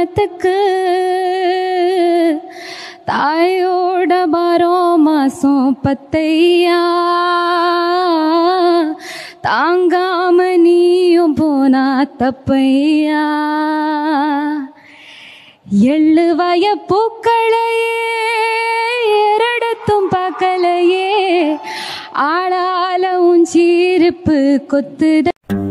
மரணத்துக்கு தாயோட 12 மாசம் பத்தையா தாங்காம நீயும் போனா தப்பையா. எள்ளுவய பூக்களையே எரடத்தும் பார்க்கலையே ஆளால உன் சீருப்பு கொத்துத.